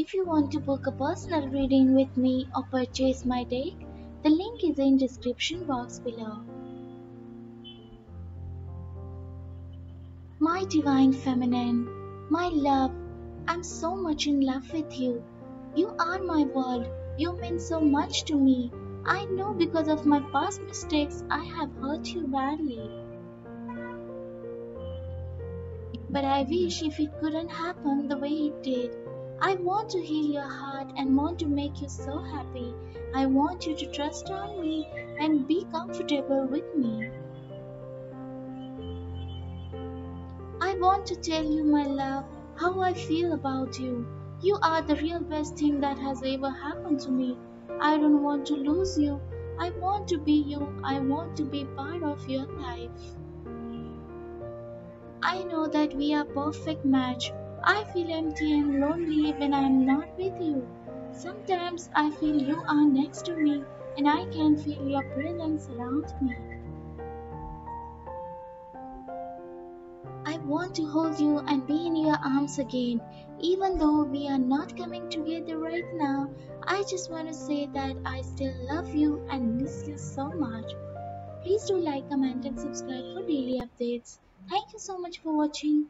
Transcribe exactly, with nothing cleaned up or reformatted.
If you want to book a personal reading with me or purchase my deck, the link is in description box below. My Divine Feminine, my love, I'm so much in love with you. You are my world. You mean so much to me. I know because of my past mistakes I have hurt you badly. But I wish if it couldn't happen the way it did. I want to heal your heart and want to make you so happy. I want you to trust on me and be comfortable with me. I want to tell you, my love, how I feel about you. You are the real best thing that has ever happened to me. I don't want to lose you. I want to be you. I want to be part of your life. I know that we are perfect match. I feel empty and lonely when I am not with you. Sometimes I feel you are next to me and I can feel your presence around me. I want to hold you and be in your arms again. Even though we are not coming together right now, I just want to say that I still love you and miss you so much. Please do like, comment and subscribe for daily updates. Thank you so much for watching.